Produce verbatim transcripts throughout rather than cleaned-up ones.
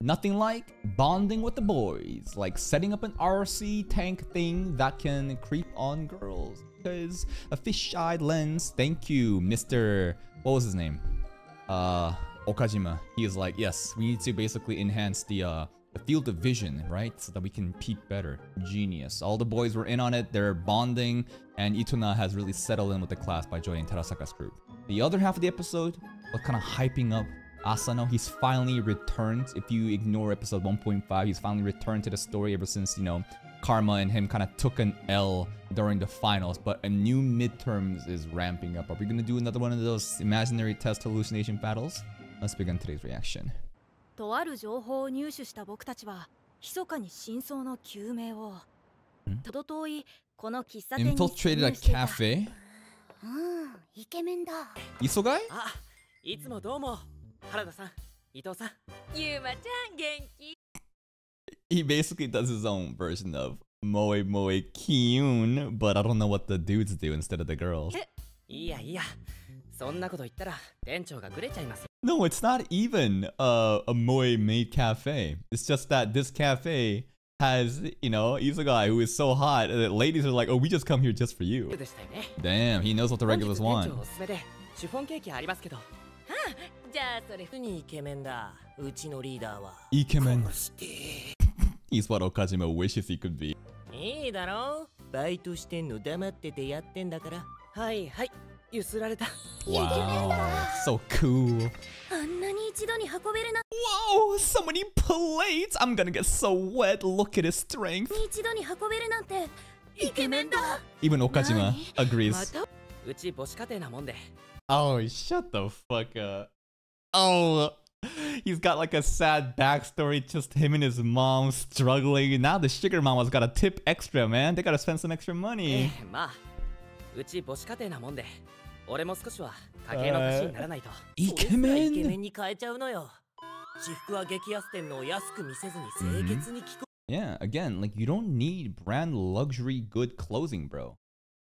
Nothing like bonding with the boys, like setting up an R C tank thing that can creep on girls. Because a fish-eyed lens, thank you, Mister What was his name? Uh, Okajima. He is like, yes, we need to basically enhance the, uh, the field of vision, right? So that we can peep better. Genius. All the boys were in on it, they're bonding, and Itona has really settled in with the class by joining Terasaka's group. The other half of the episode was kind of hyping up Asano. He's finally returned. If you ignore episode one point five, he's finally returned to the story ever since, you know, Karma and him kind of took an L during the finals. But a new midterms is ramping up. Are we gonna do another one of those imaginary test hallucination battles? Let's begin today's reaction. Hmm? Infiltrated a cafe? Isogai? He basically does his own version of Moe Moe Kyun, but I don't know what the dudes do instead of the girls. No, it's not even uh, a Moe made cafe. It's just that this cafe has, you know, he's a guy who is so hot that ladies are like, oh, we just come here just for you. Damn, he knows what the regulars want. Ikemen. He's what Okajima wishes he could be. Wow, so cool. Whoa, so many plates! I'm gonna get so wet, look at his strength. Even Okajima agrees. Oh, shut the fuck up. Oh, he's got like a sad backstory, just him and his mom struggling. Now the sugar mama's gotta tip extra, man. They gotta spend some extra money. Uh, Ikemen? Mm-hmm. Yeah, again, like you don't need brand luxury good clothing, bro.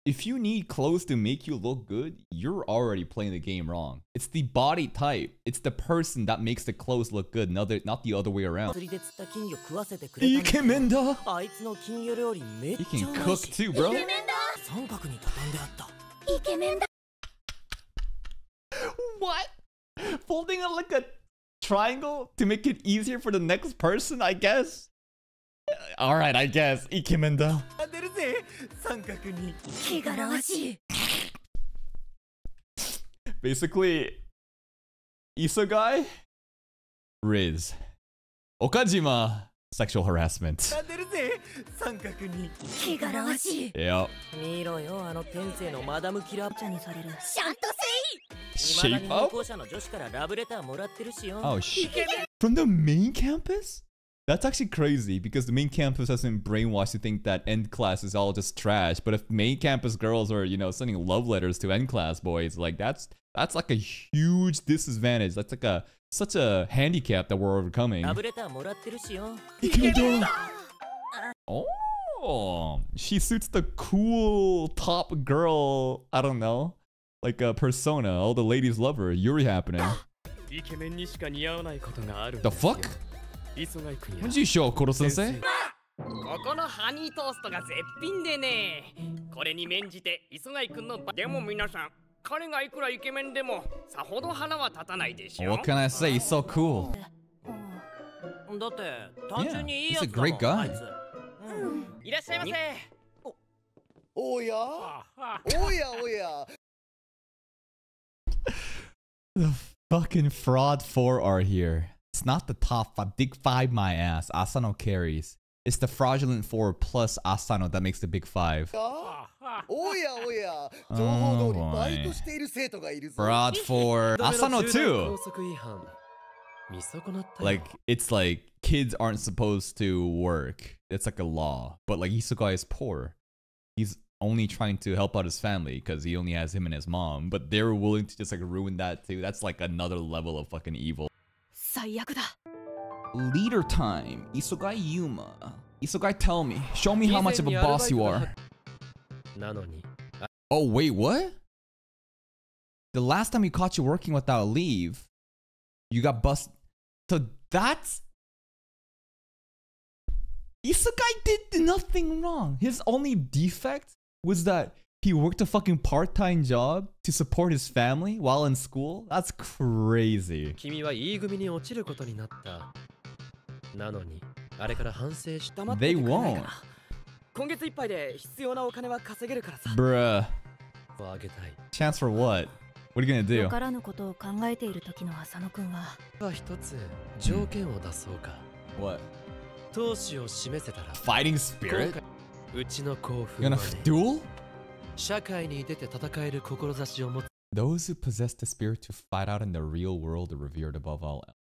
If you need clothes to make you look good, you're already playing the game wrong. It's the body type. It's the person that makes the clothes look good, not the, not the other way around. Ikemen da! He can cook too, bro. What? Folding it like a triangle to make it easier for the next person, I guess? Alright, I guess. Ikemen da. Basically, Isogai, Riz, Okajima, sexual harassment. Yeah. Shape up? Oh shit. From the main campus? That's actually crazy because the main campus has been brainwashed to think that end class is all just trash. But if main campus girls are, you know, sending love letters to end class boys, like that's that's like a huge disadvantage. That's like a such a handicap that we're overcoming. Oh, she suits the cool top girl. I don't know, like a persona. All the ladies love her. Yuri happening. The fuck? What did you show, Koro-sensei? What can I say? He's so cool. Yeah, he's a great guy. The fucking fraud four are here. It's not the top five, big five my ass, Asano carries. It's the fraudulent four plus Asano that makes the big five. Oh boy. Fraud four, Asano too. Like, it's like, kids aren't supposed to work. It's like a law, but like Isogai is poor. He's only trying to help out his family because he only has him and his mom, but they're willing to just like ruin that too. That's like another level of fucking evil. Leader time. Isogai Yuma. Isogai, tell me. Show me how much of a boss you are. Oh, wait, what? The last time we caught you working without leave, you got busted. So that's Isogai did nothing wrong. His only defect was that he worked a fucking part-time job to support his family while in school. That's crazy. They won't. Bruh. Chance for what? What are you gonna do? What? Fighting spirit? You're gonna duel? Those who possess the spirit to fight out in the real world are revered above all else.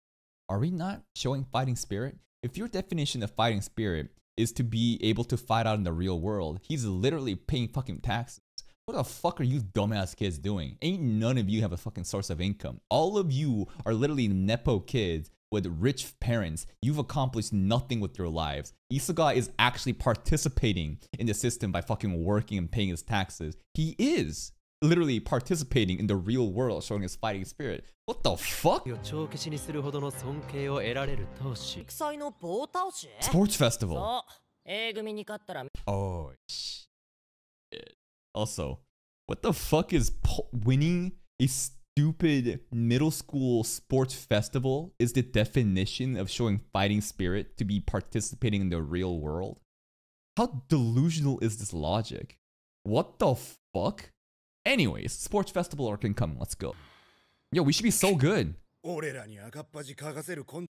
Are we not showing fighting spirit? If your definition of fighting spirit is to be able to fight out in the real world, he's literally paying fucking taxes. What the fuck are you dumbass kids doing? Ain't none of you have a fucking source of income. All of you are literally Nepo kids with rich parents. You've accomplished nothing with your lives. Isogai is actually participating in the system by fucking working and paying his taxes. He is literally participating in the real world, showing his fighting spirit. What the fuck? Sports festival. Oh, shit. Also, what the fuck is po winning a stupid middle school sports festival is the definition of showing fighting spirit to be participating in the real world? How delusional is this logic? What the fuck? Anyways, sports festival or can come, let's go. Yo, we should be so good.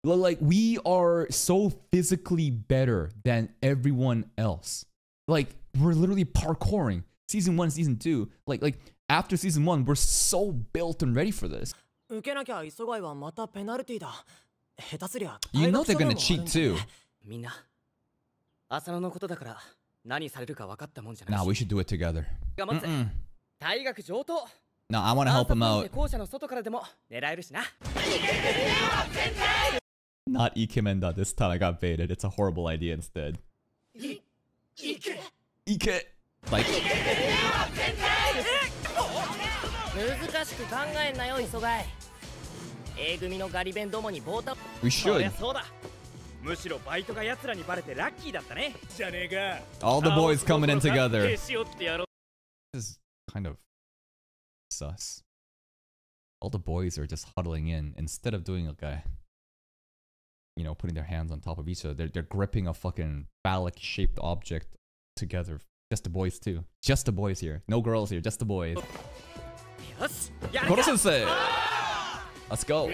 Like, we are so physically better than everyone else. Like, we're literally parkouring. Season one, season two, like like after season one, we're so built and ready for this. You know they're gonna cheat too. Nah, we should do it together. Mm-mm. No, I wanna help him out. Not Ikemen this time, I got baited. It's a horrible idea instead. Ike. Like, we should. All the boys coming in together. This is kind of sus. All the boys are just huddling in instead of doing like a, you know, putting their hands on top of each other. They're, they're gripping a fucking phallic-shaped object together. Just the boys too. Just the boys here. No girls here. Just the boys. Koro-sensei! Let's go.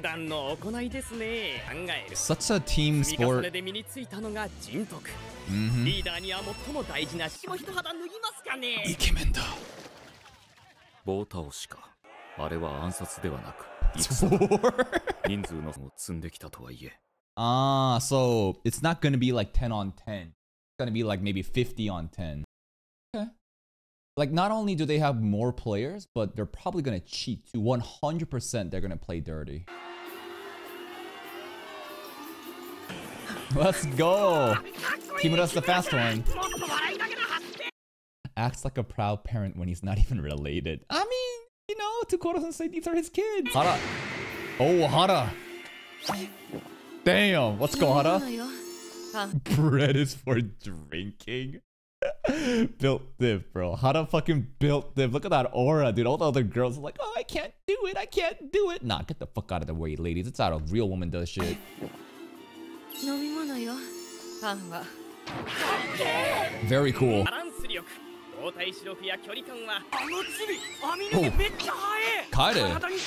Such a team sport. Mm-hmm. Ikemen da. Ah, so it's not gonna be like ten on ten. It's gonna be like maybe fifty on ten. Like, not only do they have more players, but they're probably gonna cheat to one hundred percent. They're gonna play dirty. Let's go! Kimura's the fast one. Acts like a proud parent when he's not even related. I mean, you know, to Koro-sensei, these are his kids. Hara. Oh, Hara. Damn. Let's go, Hara. Bread is for drinking. Built div, bro. Hara fucking built div. Look at that aura, dude. All the other girls are like, oh, I can't do it. I can't do it. Nah, get the fuck out of the way, ladies. It's how a real woman does shit. Very cool. Oh. Kaede.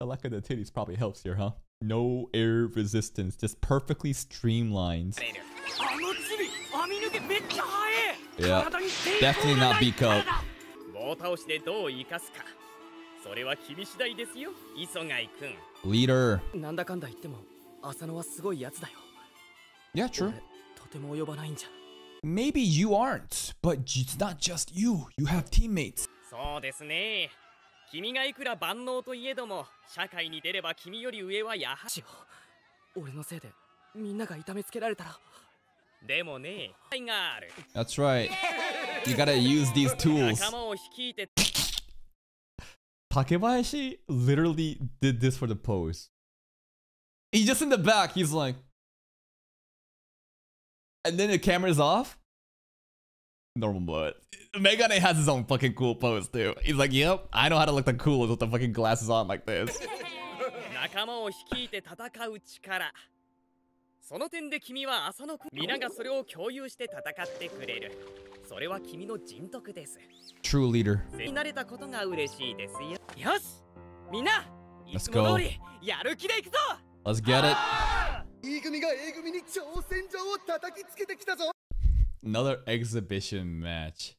The lack of the titties probably helps here, huh? No air resistance. Just perfectly streamlines. Yeah, definitely not B cup. Leader. Yeah, true. Maybe you aren't, but it's not just you. You have teammates. That's right. You gotta use these tools. Takebayashi literally did this for the pose. He's just in the back. He's like, and then the camera's off. Normal mode. Megane has his own fucking cool pose too. He's like, yep, I know how to look the coolest with the fucking glasses on like this. True leader. Let's go. Let's get it. Another exhibition match.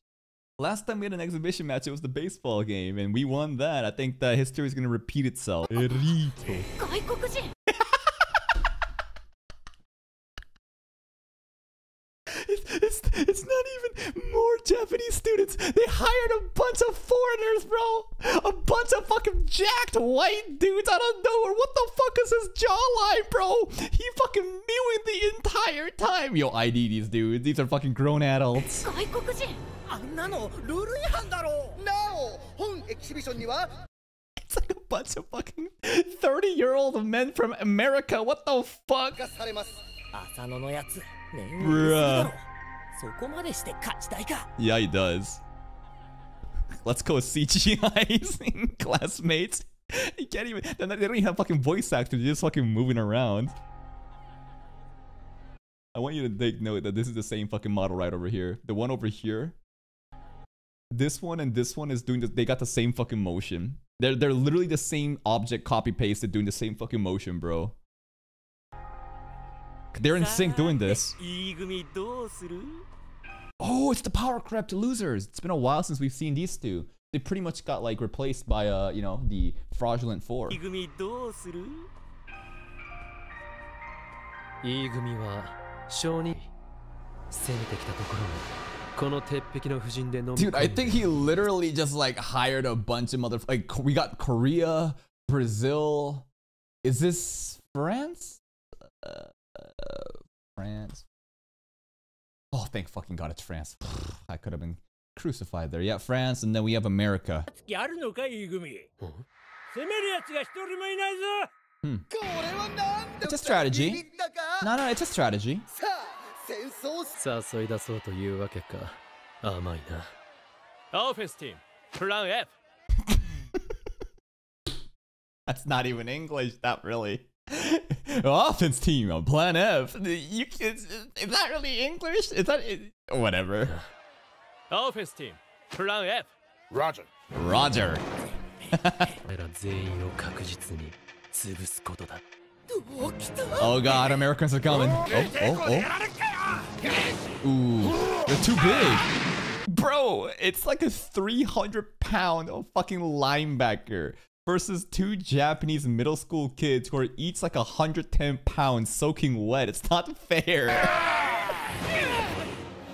Last time we had an exhibition match, it was the baseball game, and we won that. I think that history is going to repeat itself. Erito. it's, it's, it's not even more Japanese students. They hired a bunch of foreigners, bro. A bunch of fucking jacked white dudes out of nowhere. What the fuck is his jawline, bro? He fucking knew it the entire time. Yo, I D these dudes. These are fucking grown adults. It's like a bunch of fucking thirty year old men from America. What the fuck? Bruh. Yeah, he does. Let's go C G I's classmates. You can't even. They don't even have fucking voice actors. They're just fucking moving around. I want you to take note that this is the same fucking model right over here. The one over here. This one and this one is doing this. They got the same fucking motion. They're they're literally the same object copy pasted doing the same fucking motion, bro. They're in sync doing this. Oh, it's the power corrupt losers. It's been a while since we've seen these two. They pretty much got like replaced by uh you know the fraudulent four. Dude, I think he literally just like hired a bunch of motherfuckers. Like, we got Korea, Brazil. Is this France? Uh, France. Oh, thank fucking God it's France. I could have been crucified there. Yeah, France, and then we have America. Hmm. It's a strategy. No, no, it's a strategy. That's not even English, not really. Offense team on Plan F. You, it's, it's not really English. It's not. It, whatever. Offense team, Plan F. Roger. Roger. Oh God, Americans are coming. Oh, oh, oh. Ooh, they're too big, bro. It's like a three hundred pound fucking linebacker versus two Japanese middle school kids who are each like one hundred ten pounds soaking wet. It's not fair.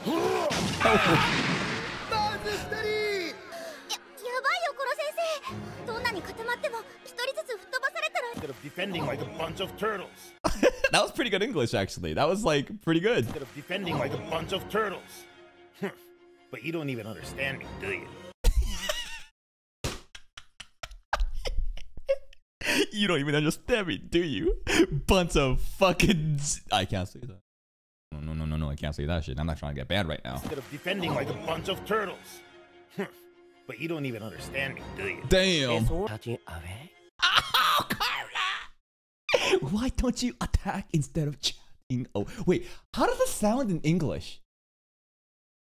Oh. Of defending like a bunch of turtles. That was pretty good English, actually. That was like pretty good. Instead of defending like a bunch of turtles. But you don't even understand me, do you? You don't even understand me, do you? Bunch of fucking. I can't say that. No, no, no, no, no. I can't say that shit. I'm not trying to get banned right now. Instead of defending like a bunch of turtles. But you don't even understand me, do you? Damn. Oh, Karma! Why don't you attack instead of chatting? Oh, wait. How does it sound in English?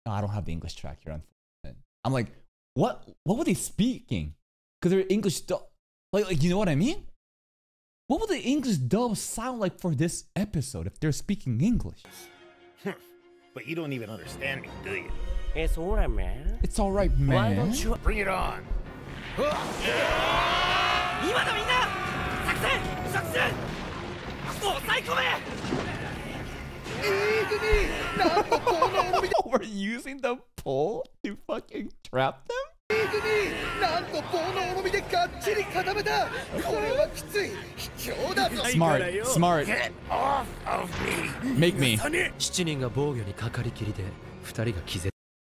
No, I don't have the English track here. Unfortunately, I'm like, what? What were they speaking? Because they're English dub. Like, like, you know what I mean? What would the English dub sound like for this episode if they're speaking English? But you don't even understand me, do you? It's alright, man. It's alright, man. Why don't you bring it on? We're using the pole to fucking trap them? Smart, smart. Get off of me. Make me.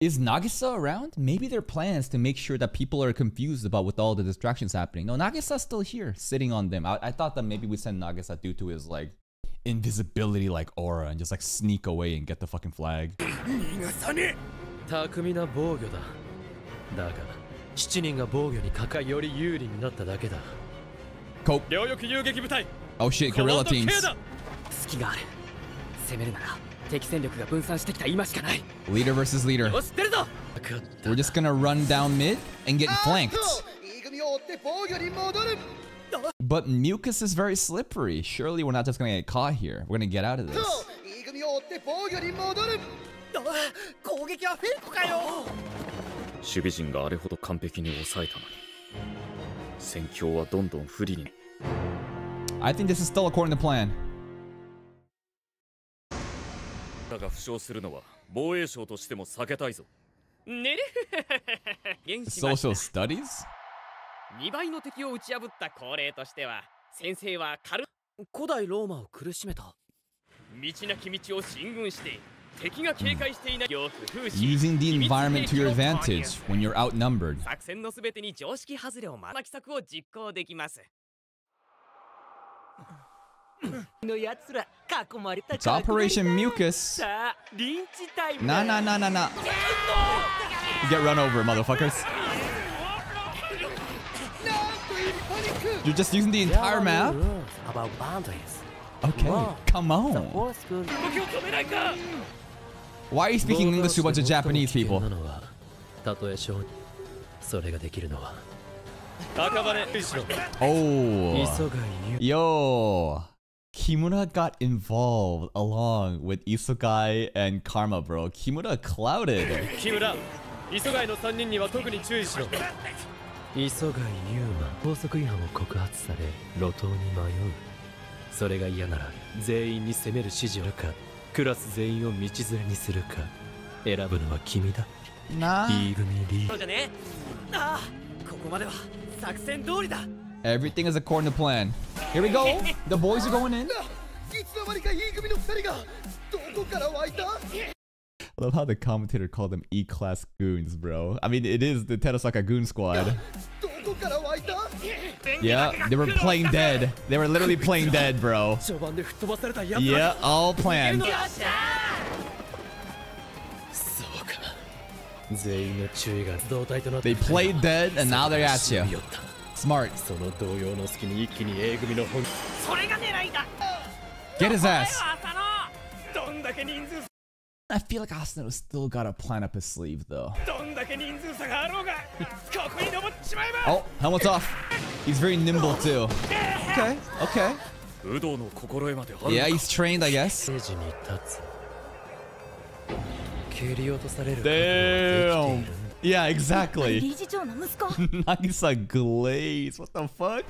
Is Nagisa around? Maybe their plan is to make sure that people are confused about with all the distractions happening. No, Nagisa's still here, sitting on them. I, I thought that maybe we send Nagisa due to his like invisibility like aura and just like sneak away and get the fucking flag. Cope. Oh shit, guerrilla teams. Leader versus leader. We're just gonna run down mid and get flanked. But mucus is very slippery. Surely we're not just gonna get caught here. We're gonna get out of this. I think this is still according to plan. Social studies? Using the environment to your advantage when you're outnumbered. It's Operation Mucus. Nah, nah, nah, nah, nah. Get run over, motherfuckers. You're just using the entire map? Okay, come on. Why are you speaking English to a bunch of Japanese people? Oh. Yo. Kimura got involved along with Isogai and Karma, bro. Kimura clouded. Kimura. Nah. Everything is according to plan. Here we go. The boys are going in. I love how the commentator called them E-class goons, bro. I mean, it is the Terasaka goon squad. Yeah, they were playing dead. They were literally playing dead, bro. Yeah, all planned. They played dead and now they're at you. Smart. Get his ass. I feel like Asano's still got a plan up his sleeve, though. Oh, helmet's off. He's very nimble, too. Okay, okay. Yeah, he's trained, I guess. Damn. Yeah, exactly. Nagisa glaze. What the fuck?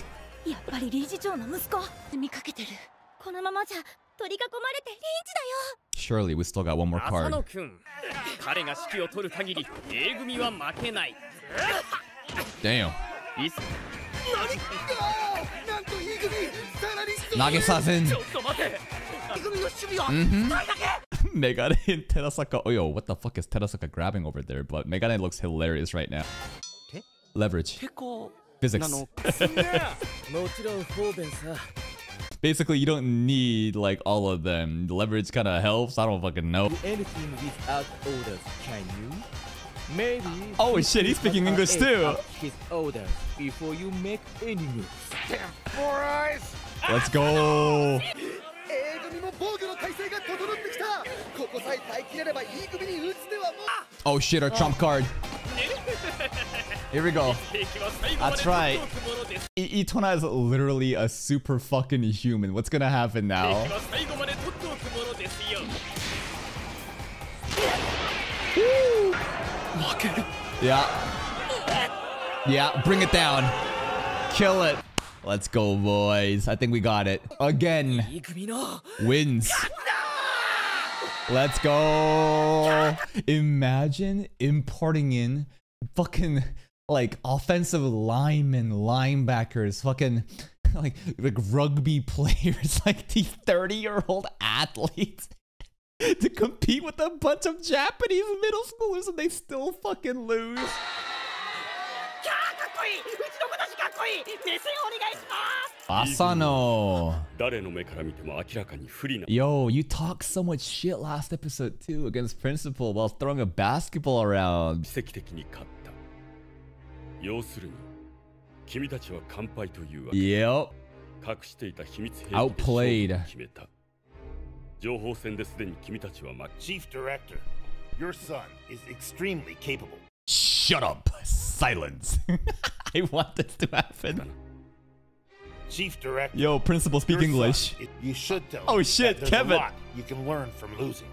Surely we still got one more card. Damn. Nagisa's in. Mm-hmm. Megane and Terasaka. Oh, yo, what the fuck is Terasaka grabbing over there? But Megane looks hilarious right now. Leverage. Physics. Basically, you don't need, like, all of them. Leverage kind of helps. I don't fucking know. Anything without orders, can you? Maybe. Oh shit, he's speaking English too. His orders before you make any moves. Let's go. Oh shit, our trump card. Here we go. That's right. Itona is literally a super fucking human. What's gonna happen now? Woo. Yeah. Yeah, bring it down. Kill it. Let's go, boys. I think we got it. Again. Wins. Let's go. Imagine importing in fucking like offensive linemen, linebackers, fucking like like rugby players, like these thirty year old athletes to compete with a bunch of Japanese middle schoolers and they still fucking lose. Asano. Yo, you talked so much shit last episode too against Principal while throwing a basketball around. Yep. Outplayed. Chief Director, your son is extremely capable. Shut up. Silence. I want this to happen. Chief Director. Yo, Principal, speak English. Son, you should tell. Oh shit, Kevin. A lot you can learn from losing.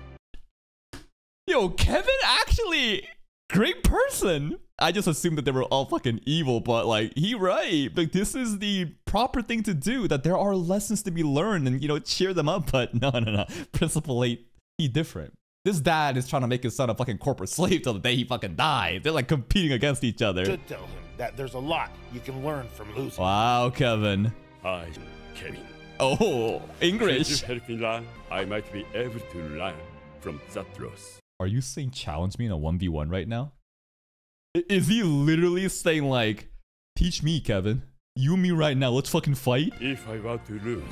Yo, Kevin, actually, great person. I just assumed that they were all fucking evil, but like, he right. Like, this is the proper thing to do. That there are lessons to be learned, and you know, cheer them up. But no, no, no. Principal eight, he different. This dad is trying to make his son a fucking corporate slave till the day he fucking dies. They're like competing against each other. You should tell him that there's a lot you can learn from losing. Wow, Kevin. I, Kevin. Oh, English. Could you help me learn? I might be able to learn from that loss. Are you saying challenge me in a one v one right now? Is he literally saying like, teach me, Kevin. You and me right now, let's fucking fight? If I want to lose,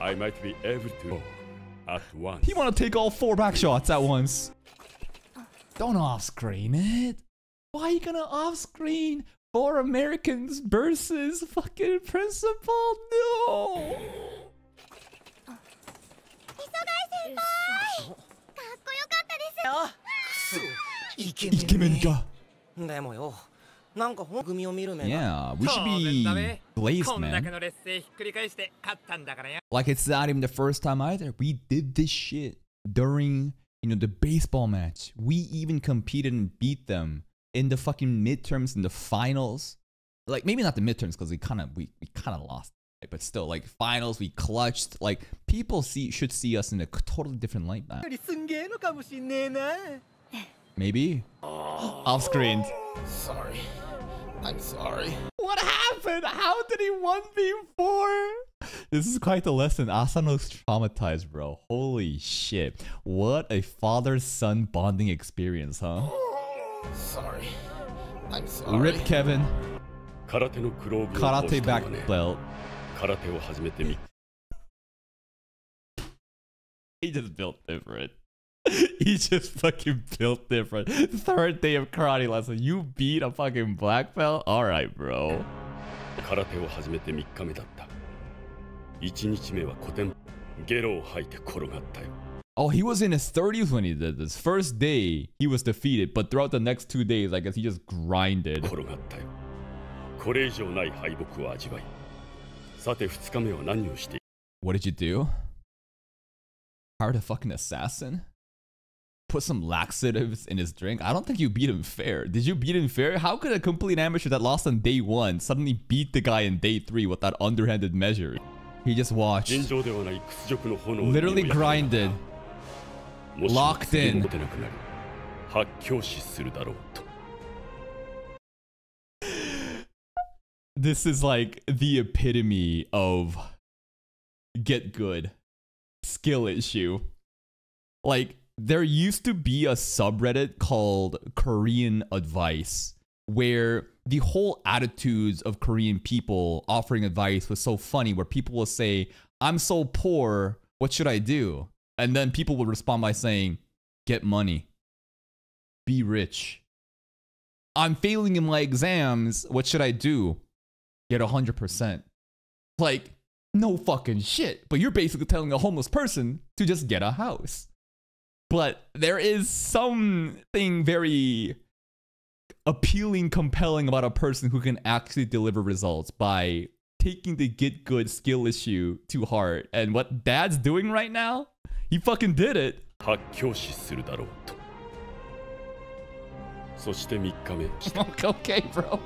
I might be able to at once. He want to take all four back shots at once. Don't off-screen it. Why are you gonna off-screen four Americans versus fucking Principal? No! Ikemen ga. Yeah, we should be blazed, man. Like, it's not even the first time either. We did this shit during, you know, the baseball match. We even competed and beat them in the fucking midterms and the finals. Like, maybe not the midterms because we kind of we, we kind of lost, right? But still, like, finals, we clutched. Like, people see should see us in a totally different light now. Maybe. Oh. Off screen. Sorry. I'm sorry. What happened? How did he one v four? This is quite the lesson. Asano's traumatized, bro. Holy shit. What a father-son bonding experience, huh? Sorry. I'm sorry. Rip Kevin. Karate no Kuro Karate back belt. Karate wo hajimete mi. He just built different. He just fucking built different. Third day of karate lesson. You beat a fucking black belt? Alright, bro. Karate wo hajimete three日目 datta. one日目 wa koten gero haite korogatta yo. Oh, he was in his thirties when he did this. First day, he was defeated, but throughout the next two days, I guess he just grinded. What did you do? Hired a fucking assassin? Put some laxatives in his drink? I don't think you beat him fair. Did you beat him fair? How could a complete amateur that lost on day one suddenly beat the guy in day three with that underhanded measure? He just watched. Literally grinded. Locked in. This is like the epitome of get good. Skill issue. Like, there used to be a subreddit called Korean Advice, where the whole attitudes of Korean people offering advice was so funny, where people will say, I'm so poor, what should I do? And then people would respond by saying, get money. Be rich. I'm failing in my exams, what should I do? Get one hundred percent. Like, no fucking shit. But you're basically telling a homeless person to just get a house. But there is something very appealing, compelling about a person who can actually deliver results by taking the get good skill issue to heart. And what dad's doing right now, he fucking did it. Okay, bro.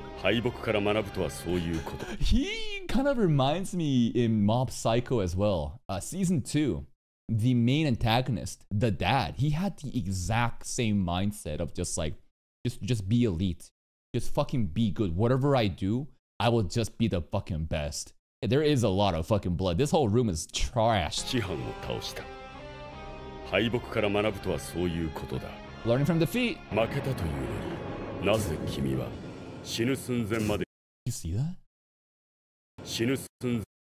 He kind of reminds me in Mob Psycho as well. Uh, season two, the main antagonist, the dad, he had the exact same mindset of just like, Just, just be elite. Just fucking be good. Whatever I do, I will just be the fucking best. There is a lot of fucking blood. This whole room is trashed. Learning from defeat. You see that?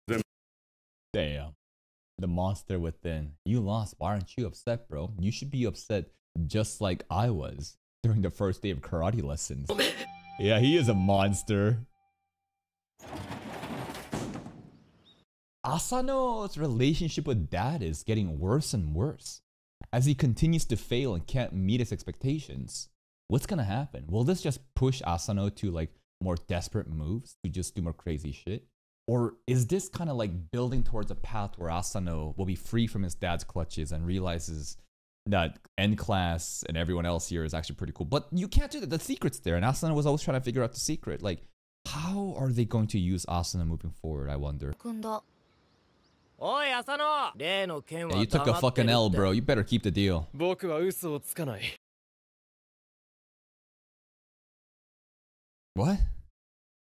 them. Damn. The monster within. You lost. Why aren't you upset, bro? You should be upset just like I was during the first day of karate lessons. Yeah, he is a monster. Asano's relationship with dad is getting worse and worse, as he continues to fail and can't meet his expectations. What's gonna happen? Will this just push Asano to like more desperate moves, to just do more crazy shit? Or is this kind of like building towards a path where Asano will be free from his dad's clutches and realizes that N-Class and everyone else here is actually pretty cool? But you can't do that. The secret's there, and Asano was always trying to figure out the secret. Like, how are they going to use Asano moving forward, I wonder? Hey, you took a fucking L, bro. You better keep the deal. What?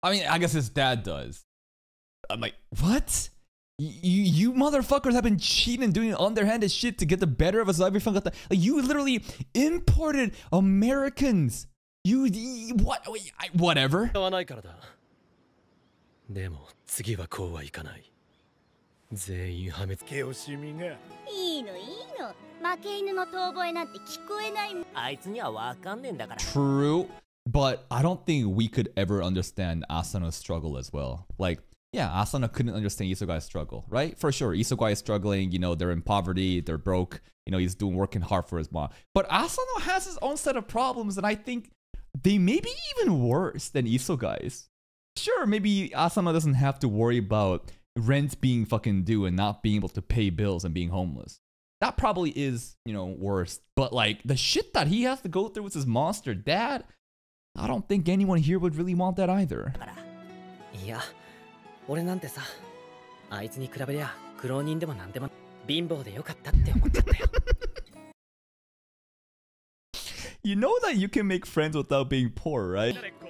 I mean, I guess his dad does. I'm like, what? You, you motherfuckers have been cheating and doing underhanded shit to get the better of us. Every fun got the, like, you literally imported Americans. You, you what? I, whatever. True, but I don't think we could ever understand Asano's struggle as well. Like, yeah, Asano couldn't understand Isogai's struggle, right? For sure, Isogai is struggling, you know, they're in poverty, they're broke, you know, he's doing working hard for his mom. But Asano has his own set of problems, and I think they may be even worse than Isogai's. Sure, maybe Asano doesn't have to worry about rent being fucking due and not being able to pay bills and being homeless. That probably is, you know, worse. But like, the shit that he has to go through with his monster dad, I don't think anyone here would really want that either. Yeah. You know that you can make friends without being poor, right? Let's go,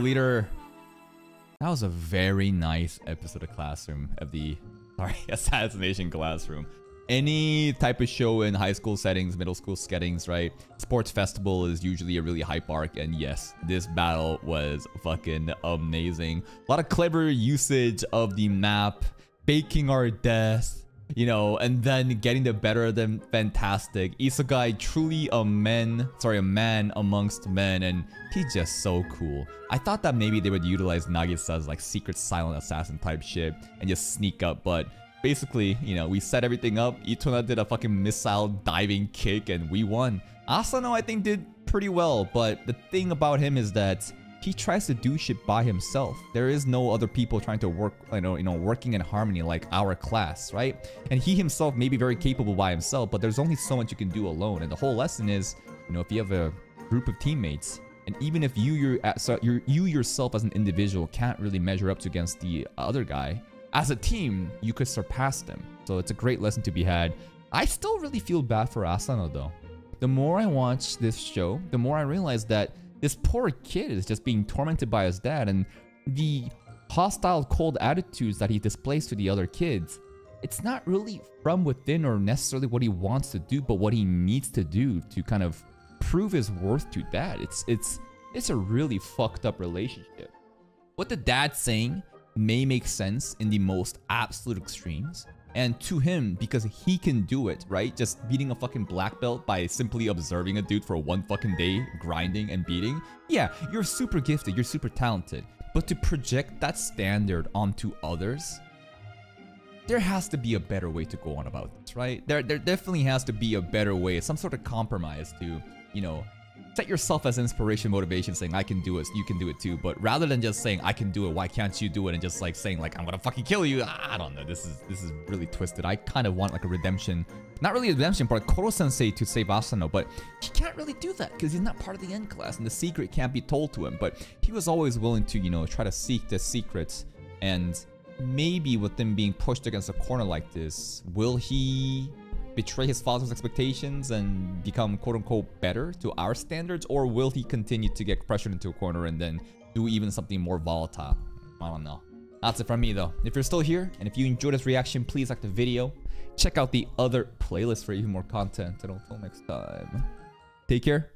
leader. That was a very nice episode of Classroom of the sorry, Assassination Classroom. Any type of show in high school settings, middle school settings, right? Sports festival is usually a really hype arc, and yes, this battle was fucking amazing. A lot of clever usage of the map, baking our death, you know, and then getting the better of them. Fantastic. Isogai, truly a man, sorry, a man amongst men, and he's just so cool. I thought that maybe they would utilize Nagisa's like secret silent assassin type shit and just sneak up, but basically, you know, we set everything up. Itona did a fucking missile diving kick and we won. Asano, I think, did pretty well, but the thing about him is that he tries to do shit by himself. There is no other people trying to work, you know, you know, working in harmony like our class, right? And he himself may be very capable by himself, but there's only so much you can do alone. And the whole lesson is, you know, if you have a group of teammates, and even if you, you're, so you're, you yourself as an individual can't really measure up to against the other guy, as a team, you could surpass them. So it's a great lesson to be had. I still really feel bad for Asano, though. The more I watch this show, the more I realize that this poor kid is just being tormented by his dad, and the hostile, cold attitudes that he displays to the other kids, it's not really from within or necessarily what he wants to do, but what he needs to do to kind of prove his worth to dad. It's, it's, it's a really fucked up relationship. What the dad's saying may make sense in the most absolute extremes, and to him, because he can do it, right? Just beating a fucking black belt by simply observing a dude for one fucking day, grinding and beating. Yeah, you're super gifted, you're super talented, but to project that standard onto others, there has to be a better way to go on about this, right? There, there definitely has to be a better way, some sort of compromise to, you know, set yourself as inspiration, motivation, saying I can do it, you can do it too. But rather than just saying I can do it, why can't you do it, and just like saying like I'm gonna fucking kill you, I don't know, this is this is really twisted. I kind of want like a redemption, not really a redemption, but a Koro-sensei to save Asano, but he can't really do that because he's not part of the N class and the secret can't be told to him. But he was always willing to, you know, try to seek the secrets, and maybe with them being pushed against a corner like this, will he betray his father's expectations and become quote-unquote better to our standards, or will he continue to get pressured into a corner and then do even something more volatile? I don't know. That's it from me though. If you're still here and if you enjoyed this reaction, please like the video, check out the other playlist for even more content, and until next time. Take care.